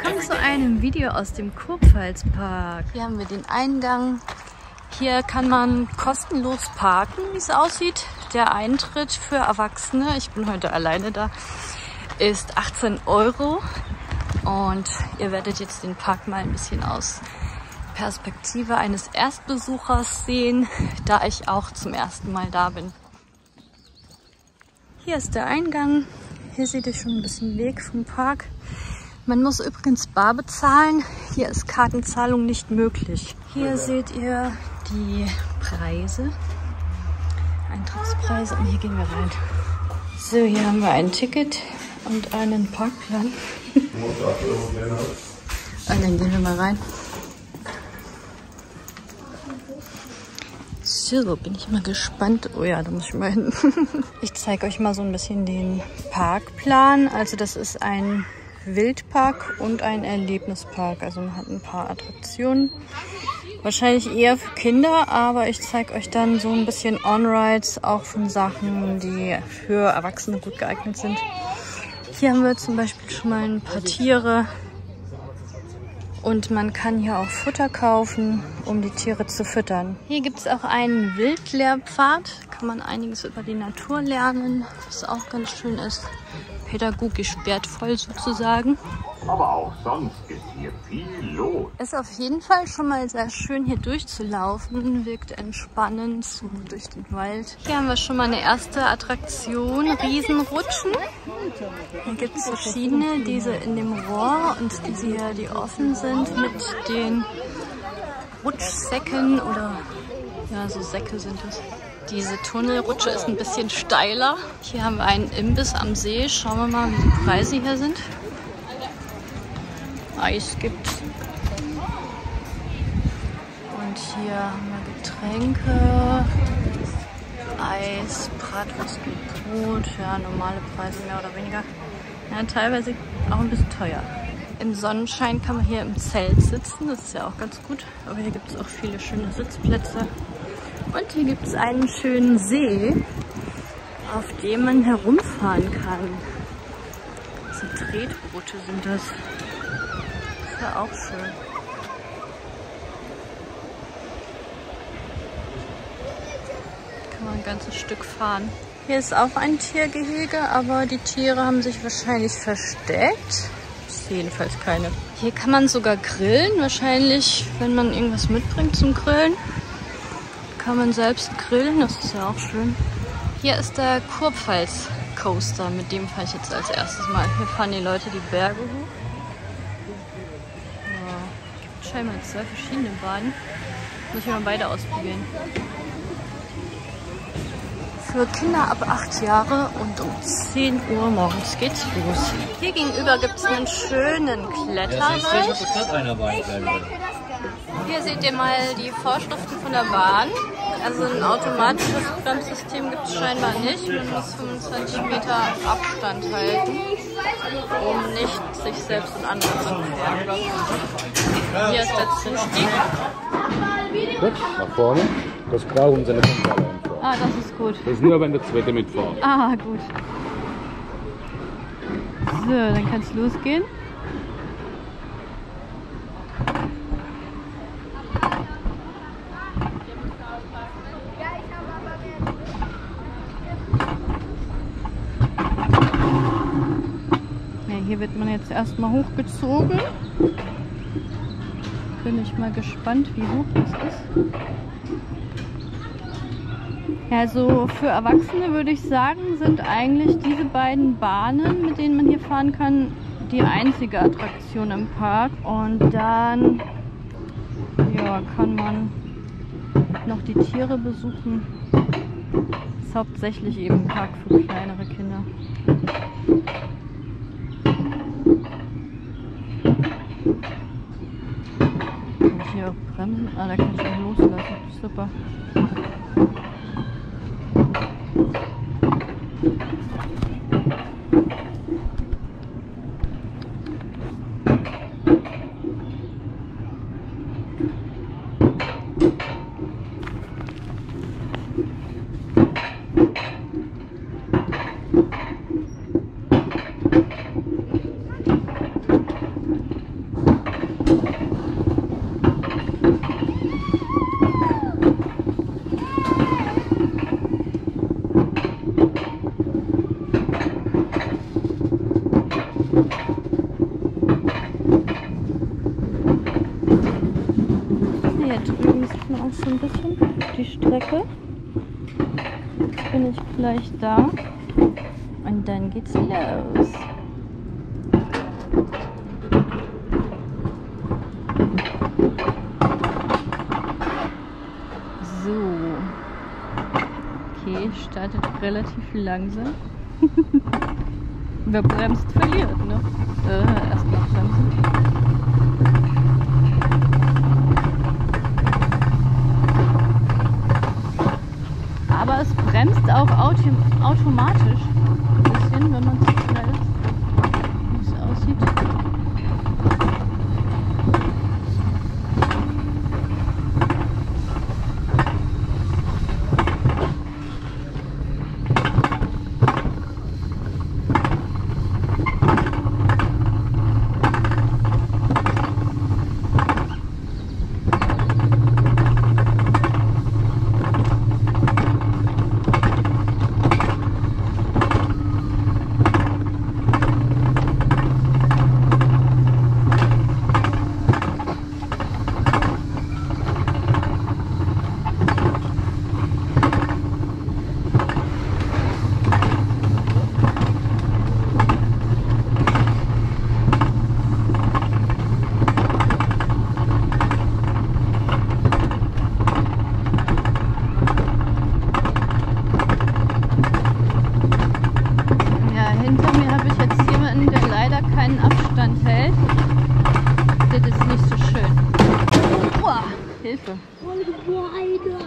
Willkommen zu einem Video aus dem Kurpfalzpark. Hier haben wir den Eingang. Hier kann man kostenlos parken, wie es aussieht. Der Eintritt für Erwachsene, ich bin heute alleine da, ist 18 €. Und ihr werdet jetzt den Park mal ein bisschen aus Perspektive eines Erstbesuchers sehen, da ich auch zum ersten Mal da bin. Hier ist der Eingang. Hier seht ihr schon ein bisschen Weg vom Park. Man muss übrigens bar bezahlen. Hier ist Kartenzahlung nicht möglich. Hier seht ihr die Preise, Eintrittspreise, und hier gehen wir rein. So, hier haben wir ein Ticket und einen Parkplan. Und dann gehen wir mal rein. So, bin ich mal gespannt. Oh ja, da muss ich mal hin. Ich zeige euch mal so ein bisschen den Parkplan. Also das ist ein Wildpark und ein Erlebnispark. Also man hat ein paar Attraktionen. Wahrscheinlich eher für Kinder, aber ich zeige euch dann so ein bisschen On-Rides, auch von Sachen, die für Erwachsene gut geeignet sind. Hier haben wir zum Beispiel schon mal ein paar Tiere. Und man kann hier auch Futter kaufen, um die Tiere zu füttern. Hier gibt es auch einen Wildlehrpfad. Da kann man einiges über die Natur lernen, was auch ganz schön ist. Pädagogisch wertvoll sozusagen. Aber auch sonst ist hier viel los. Es ist auf jeden Fall schon mal sehr schön, hier durchzulaufen. Wirkt entspannend, so durch den Wald. Hier haben wir schon mal eine erste Attraktion, Riesenrutschen. Hier gibt es verschiedene, diese in dem Rohr und diese hier, die offen sind mit den Rutschsäcken oder ja, so Säcke sind das. Diese Tunnelrutsche ist ein bisschen steiler. Hier haben wir einen Imbiss am See. Schauen wir mal, wie die Preise hier sind. Eis gibt's. Und hier haben wir Getränke, Eis, Bratwurst mit Brot. Ja, normale Preise mehr oder weniger. Ja, teilweise auch ein bisschen teuer. Im Sonnenschein kann man hier im Zelt sitzen. Das ist ja auch ganz gut. Aber hier gibt es auch viele schöne Sitzplätze. Und hier gibt es einen schönen See, auf dem man herumfahren kann. So Tretboote sind das. Das ist ja auch schön. Kann man ein ganzes Stück fahren. Hier ist auch ein Tiergehege, aber die Tiere haben sich wahrscheinlich versteckt. Jedenfalls keine. Hier kann man sogar grillen, wahrscheinlich, wenn man irgendwas mitbringt zum Grillen. Kann man selbst grillen, das ist ja auch schön. Hier ist der Kurpfalz-Coaster, mit dem fahre ich jetzt als erstes mal. Hier fahren die Leute die Berge hoch. Es gibt scheinbar 2 verschiedene Bahnen. Muss ich mal beide ausprobieren. Für Kinder ab 8 Jahre und um 10 Uhr morgens geht's los. Hier gegenüber gibt es einen schönen Kletterwald. Hier seht ihr mal die Vorschriften von der Bahn. Also ein automatisches Bremssystem gibt es scheinbar nicht. Man muss 25 Meter Abstand halten, um nicht sich selbst und andere zu gefährden. Hier ist der Zündstieg. Gut, nach vorne. Das Grau und seine Pumpe reinfahren. Ah, das ist gut. Das ist nur, wenn der zweite mitfährt. Ah, gut. So, dann kann es losgehen. Hier wird man jetzt erstmal hochgezogen. Bin ich mal gespannt, wie hoch das ist. Ja, also für Erwachsene würde ich sagen, sind eigentlich diese beiden Bahnen, mit denen man hier fahren kann, die einzige Attraktion im Park. Und dann ja, kann man noch die Tiere besuchen. Ist hauptsächlich eben ein Park für kleinere Kinder. Hier auch bremsen. Ah, da kann ich auch loslassen. Super. die Strecke. Bin ich gleich da und dann geht's los. So. Okay, startet relativ langsam. Wer bremst, verliert, ne? Erstmal bremsen. Aber es bremst auch automatisch ein bisschen, wenn man zu schnell ist, wie es aussieht.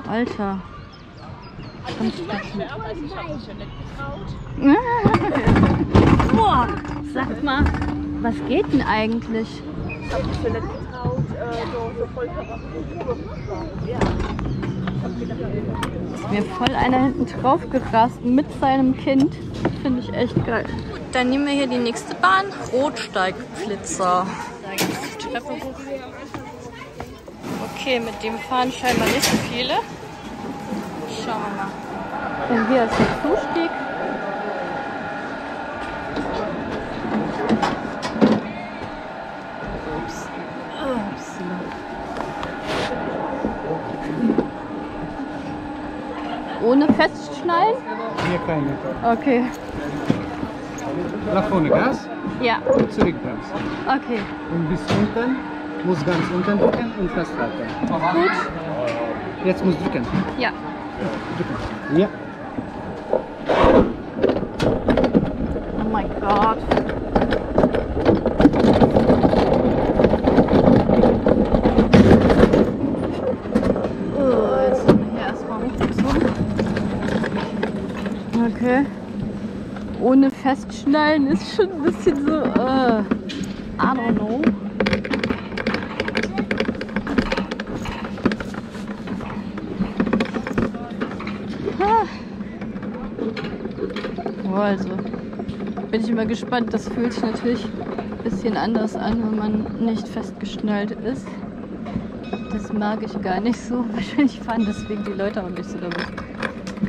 Alter, kommst du dazu? Boah, sag mal, was geht denn eigentlich? Ich hab mich schon nicht getraut, so voll verraten. Ist mir voll einer hinten drauf gerast mit seinem Kind. Finde ich echt geil. Gut, dann nehmen wir hier die nächste Bahn, Rotsteigflitzer. Da geht's die Treppe hoch. Okay, mit dem fahren scheinbar nicht so viele. Schauen wir mal. Und hier ist der Zustieg. Ups. Ups. Ohne festschnallen? Hier keine. Okay. Nach vorne Gas? Ja. Und zurückbremsen. Okay. Und bis unten? Muss ganz unten drücken und festhalten. Gut. Jetzt muss drücken. Ja. Drücken. Ja. Oh mein Gott. Oh, jetzt sind wir hier erstmal hochgezogen. Okay. Ohne festschnallen ist schon ein bisschen so. I don't know. Also bin ich immer gespannt, das fühlt sich natürlich ein bisschen anders an, wenn man nicht festgeschnallt ist. Das mag ich gar nicht so, wahrscheinlich fahren deswegen die Leute auch nicht so damit.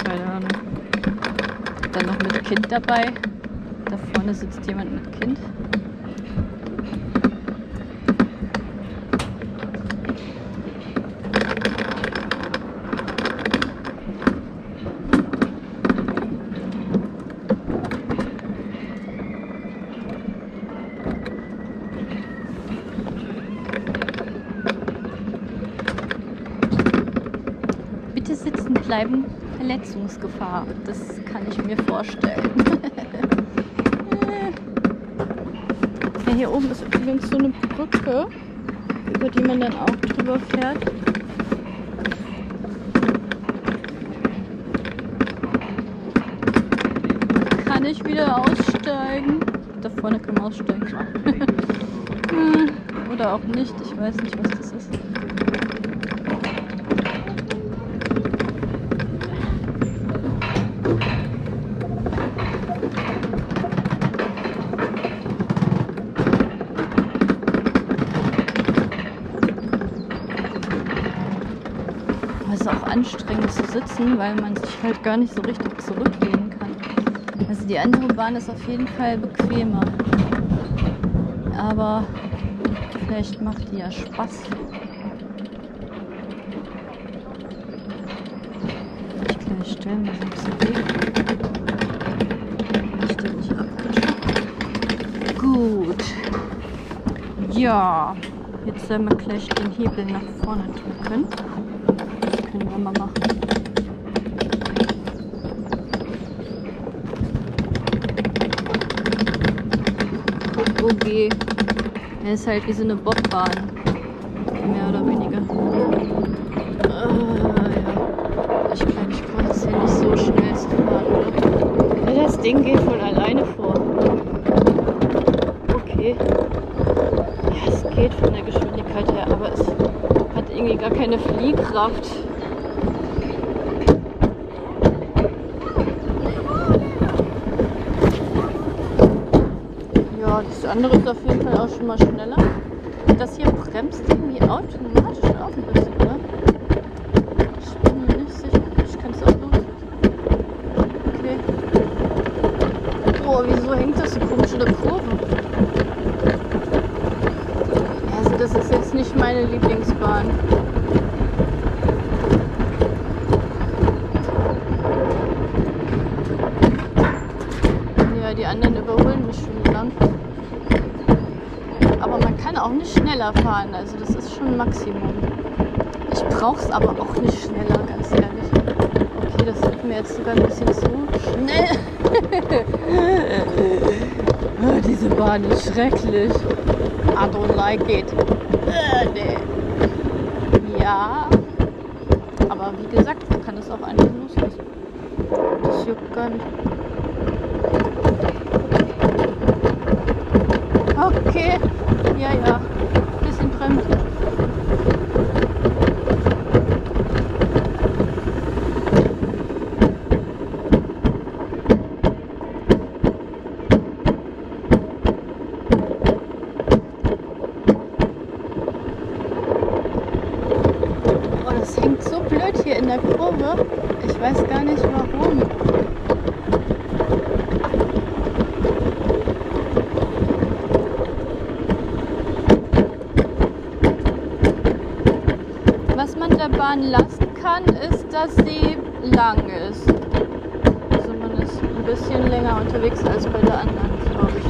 Keine Ahnung. Dann noch mit Kind dabei. Da vorne sitzt jemand mit Kind. Sitzen bleiben, Verletzungsgefahr. Das kann ich mir vorstellen. Ja, hier oben ist übrigens so eine Brücke, über die man dann auch drüber fährt. Kann ich wieder aussteigen? Da vorne kann man aussteigen. Oder auch nicht, ich weiß nicht, was das ist. Anstrengend zu sitzen, weil man sich halt gar nicht so richtig zurücklehnen kann. Also die andere Bahn ist auf jeden Fall bequemer. Aber vielleicht macht die ja Spaß. nicht stellen, das ist ein bisschen dick. Ich den nicht abwische. Gut. Ja, jetzt sollen wir gleich den Hebel nach vorne drücken. Das können wir mal machen. Okay. Er ist halt wie so eine Bobbahn. Mehr oder weniger. Ja. Ich glaube, ich brauche es hier nicht so schnell zu fahren, oder? Ja, das Ding geht von alleine vor. Okay. Ja, es geht von der Geschwindigkeit her, aber es hat irgendwie gar keine Fliehkraft. Das andere ist auf jeden Fall auch schon mal schneller. Das hier bremst irgendwie automatisch auch ein bisschen, oder? Ich bin mir nicht sicher. Ich kann es auch los. Okay. Boah, wieso hängt das so komisch in der Kurve? Also das ist jetzt nicht meine Lieblingsbahn. Ja, die anderen überholen mich schon lang. Aber man kann auch nicht schneller fahren, also das ist schon Maximum. Ich brauche es aber auch nicht schneller, ganz ehrlich. Okay, das wird mir jetzt sogar ein bisschen zu schnell. Oh, diese Bahn ist schrecklich. I don't like it. Nee. Ja, aber wie gesagt, man kann das auch einfach loslassen. Das juckt gar nicht. Okay. Ja, ja. Ein bisschen bremsen. Oh, das hängt so blöd hier in der Kurve. Ich weiß gar nicht warum. Lassen kann, ist, dass sie lang ist. Also man ist ein bisschen länger unterwegs als bei der anderen, glaube ich.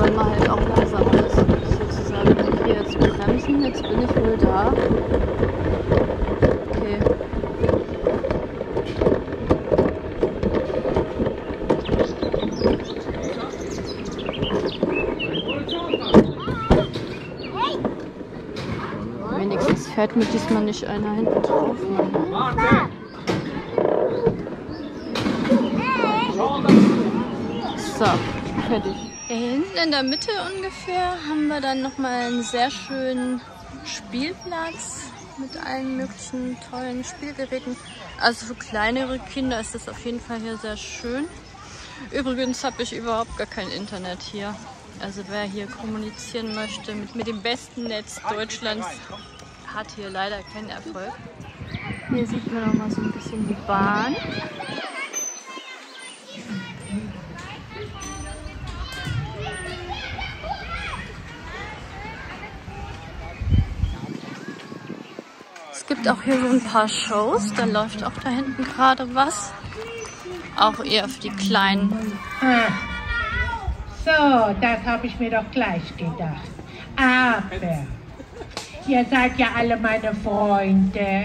Weil man halt auch langsamer ist, sozusagen. Okay, jetzt bremsen, jetzt bin ich wohl da. Okay. Fährt mir diesmal nicht einer hinten drauf. So, fertig. Hinten in der Mitte ungefähr haben wir dann nochmal einen sehr schönen Spielplatz mit allen möglichen tollen Spielgeräten. Also für kleinere Kinder ist das auf jeden Fall hier sehr schön. Übrigens habe ich überhaupt gar kein Internet hier. Also wer hier kommunizieren möchte mit dem besten Netz Deutschlands, hat hier leider keinen Erfolg. Hier sieht man noch mal so ein bisschen die Bahn. Es gibt auch hier so ein paar Shows, da läuft auch da hinten gerade was. Auch eher für die Kleinen. Ah. So, das habe ich mir doch gleich gedacht. Aber... ihr seid ja alle meine Freunde.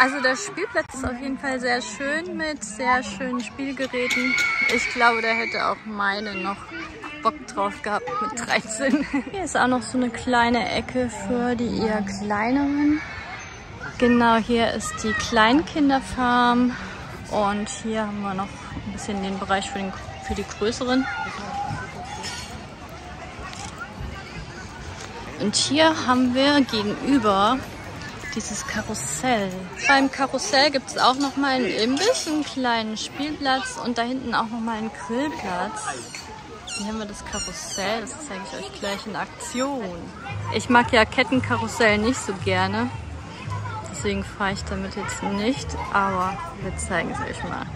Also der Spielplatz ist auf jeden Fall sehr schön mit sehr schönen Spielgeräten. Ich glaube, da hätte auch meine noch Bock drauf gehabt mit 13. Hier ist auch noch so eine kleine Ecke für die eher kleineren. Genau, hier ist die Kleinkinderfarm. Und hier haben wir noch ein bisschen den Bereich für die Größeren. Und hier haben wir gegenüber dieses Karussell. Beim Karussell gibt es auch nochmal einen Imbiss, einen kleinen Spielplatz und da hinten auch nochmal einen Grillplatz. Hier haben wir das Karussell, das zeige ich euch gleich in Aktion. Ich mag ja Kettenkarussell nicht so gerne, deswegen fahre ich damit jetzt nicht, aber wir zeigen es euch mal.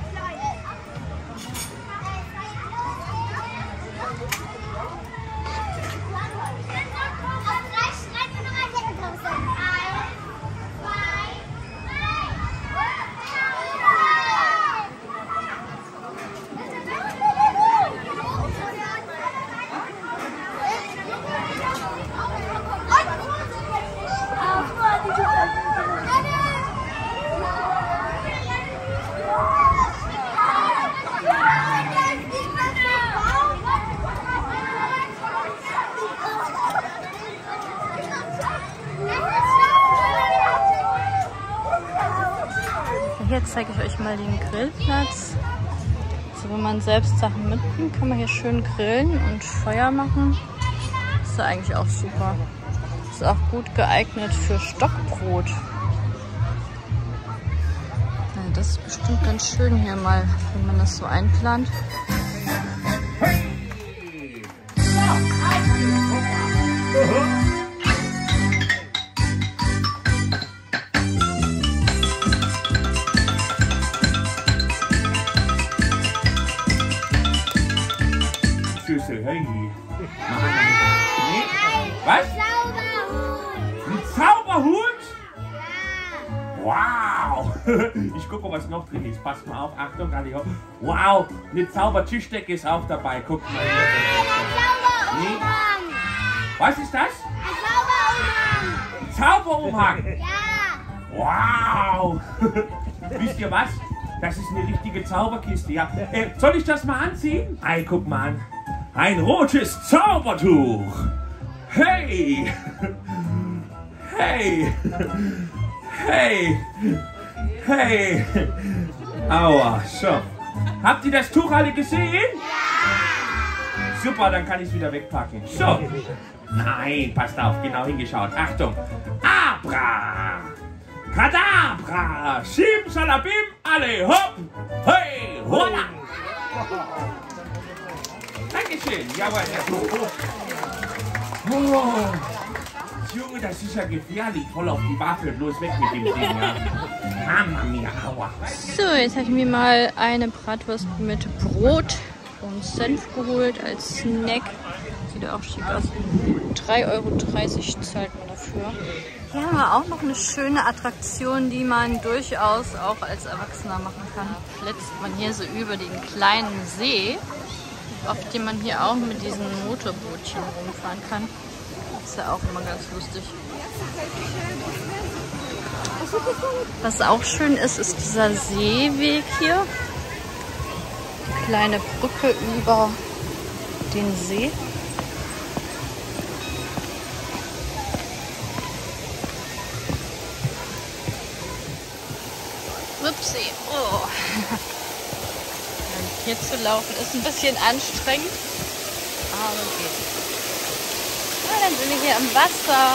Hier zeige ich euch mal den Grillplatz. Also wenn man selbst Sachen mitnimmt, kann man hier schön grillen und Feuer machen. Das ist ja eigentlich auch super. Ist auch gut geeignet für Stockbrot. Ja, das ist bestimmt ganz schön hier mal, wenn man das so einplant. Süße, hey. Was? Ein Zauberhut? Wow! Ich gucke, was noch drin ist. Passt mal auf. Achtung, alle. Wow! Eine Zaubertischdecke ist auch dabei. Guck mal. Nee. Was ist das? Ein Zauberumhang. Ein Zauberumhang? Ja! Wow! Wisst ihr was? Das ist eine richtige Zauberkiste, ja. Soll ich das mal anziehen? Ei, guck mal an. Ein rotes Zaubertuch. Hey! Hey! Hey! Hey! Aua, so. Habt ihr das Tuch alle gesehen? Ja! Super, dann kann ich es wieder wegpacken. So. Nein, passt auf, genau hingeschaut. Achtung. Abra! Kadabra! Simsalabim! Alle hopp! Hey! Hola! Dankeschön! Jawohl! Oh. Junge, das ist ja gefährlich. Voll auf die Waffe. Bloß weg mit dem Ding. Ja. Mama mia, aua. So, jetzt habe ich mir mal eine Bratwurst mit Brot und Senf geholt als Snack. Sieht auch schick aus. 3,30 Euro zahlt man dafür. Ja, war auch noch eine schöne Attraktion, die man durchaus auch als Erwachsener machen kann. Flitzt man hier so über den kleinen See, auf dem man hier auch mit diesen Motorbootchen rumfahren kann. Das ist ja auch immer ganz lustig. Was auch schön ist, ist dieser Seeweg hier. Die kleine Brücke über den See. Upsi, oh. Hier zu laufen ist ein bisschen anstrengend, aber geht. Ah, dann sind wir hier im Wasser.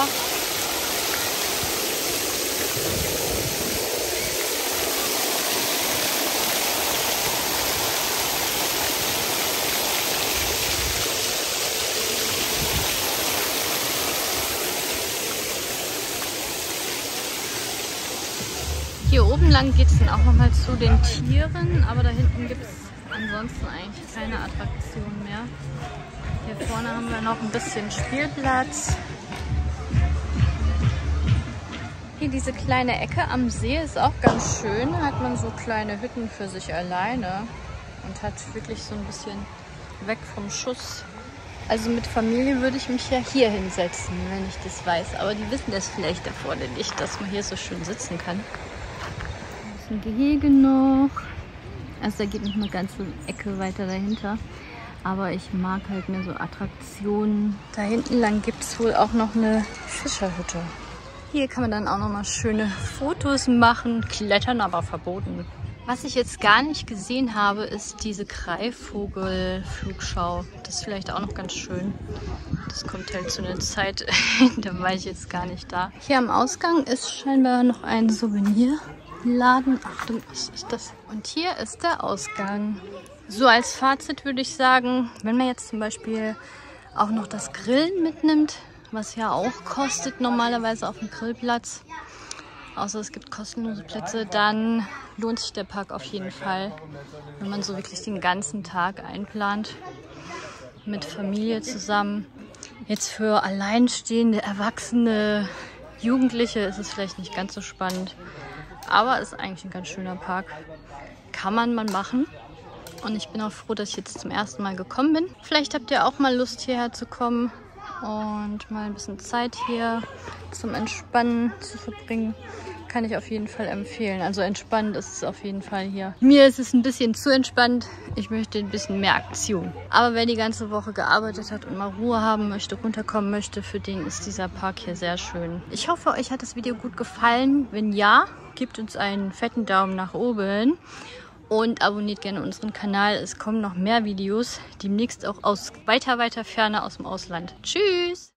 Hier oben lang geht es dann auch nochmal zu den Tieren, aber da hinten gibt es ansonsten eigentlich keine Attraktion mehr. Hier vorne haben wir noch ein bisschen Spielplatz. Hier diese kleine Ecke am See ist auch ganz schön. Hat man so kleine Hütten für sich alleine und hat wirklich so ein bisschen weg vom Schuss. Also mit Familie würde ich mich ja hier hinsetzen, wenn ich das weiß. Aber die wissen das vielleicht da vorne nicht, dass man hier so schön sitzen kann. Hier ist ein Gehege noch. Also da geht noch eine ganze Ecke weiter dahinter. Aber ich mag halt mehr so Attraktionen. Da hinten lang gibt es wohl auch noch eine Fischerhütte. Hier kann man dann auch noch mal schöne Fotos machen. Klettern aber verboten. Was ich jetzt gar nicht gesehen habe, ist diese Greifvogelflugschau. Das ist vielleicht auch noch ganz schön. Das kommt halt zu einer Zeit, da war ich jetzt gar nicht da. Hier am Ausgang ist scheinbar noch ein Souvenirladen. Achtung, was ist das? Und hier ist der Ausgang. So, als Fazit würde ich sagen, wenn man jetzt zum Beispiel auch noch das Grillen mitnimmt, was ja auch kostet normalerweise auf dem Grillplatz, außer es gibt kostenlose Plätze, dann lohnt sich der Park auf jeden Fall, wenn man so wirklich den ganzen Tag einplant mit Familie zusammen. Jetzt für alleinstehende, erwachsene Jugendliche ist es vielleicht nicht ganz so spannend, aber ist eigentlich ein ganz schöner Park. Kann man mal machen. Und ich bin auch froh, dass ich jetzt zum ersten Mal gekommen bin. Vielleicht habt ihr auch mal Lust, hierher zu kommen und mal ein bisschen Zeit hier zum Entspannen zu verbringen. Kann ich auf jeden Fall empfehlen. Also entspannend ist es auf jeden Fall hier. Mir ist es ein bisschen zu entspannt. Ich möchte ein bisschen mehr Aktion. Aber wer die ganze Woche gearbeitet hat und mal Ruhe haben möchte, runterkommen möchte, für den ist dieser Park hier sehr schön. Ich hoffe, euch hat das Video gut gefallen. Wenn ja, gebt uns einen fetten Daumen nach oben und abonniert gerne unseren Kanal. Es kommen noch mehr Videos, demnächst auch aus weiter Ferne aus dem Ausland. Tschüss!